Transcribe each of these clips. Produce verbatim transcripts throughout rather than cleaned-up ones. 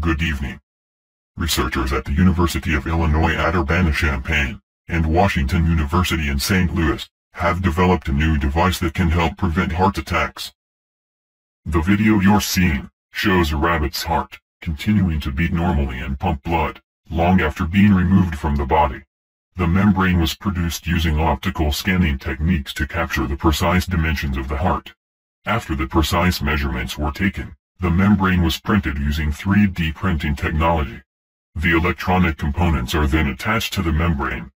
Good evening. Researchers at the University of Illinois at Urbana-Champaign and Washington University in Saint Louis have developed a new device that can help prevent heart attacks. The video you're seeing shows a rabbit's heart continuing to beat normally and pump blood, long after being removed from the body. The membrane was produced using optical scanning techniques to capture the precise dimensions of the heart. After the precise measurements were taken, the membrane was printed using three D printing technology. The electronic components are then attached to the membrane.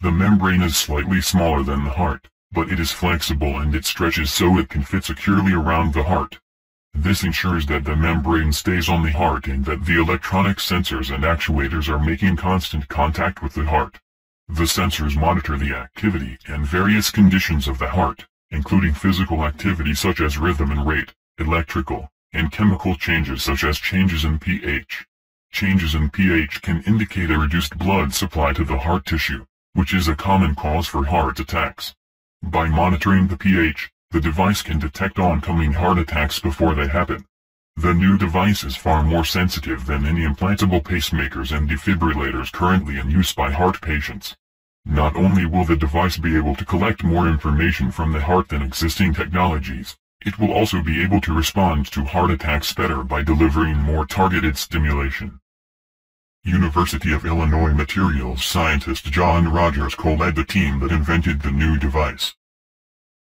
The membrane is slightly smaller than the heart, but it is flexible and it stretches so it can fit securely around the heart. This ensures that the membrane stays on the heart and that the electronic sensors and actuators are making constant contact with the heart. The sensors monitor the activity and various conditions of the heart, including physical activity such as rhythm and rate, electrical, and chemical changes such as changes in pH. Changes in pH can indicate a reduced blood supply to the heart tissue, which is a common cause for heart attacks. By monitoring the pH, the device can detect oncoming heart attacks before they happen. The new device is far more sensitive than any implantable pacemakers and defibrillators currently in use by heart patients. Not only will the device be able to collect more information from the heart than existing technologies, it will also be able to respond to heart attacks better by delivering more targeted stimulation. University of Illinois materials scientist John Rogers co-led the team that invented the new device.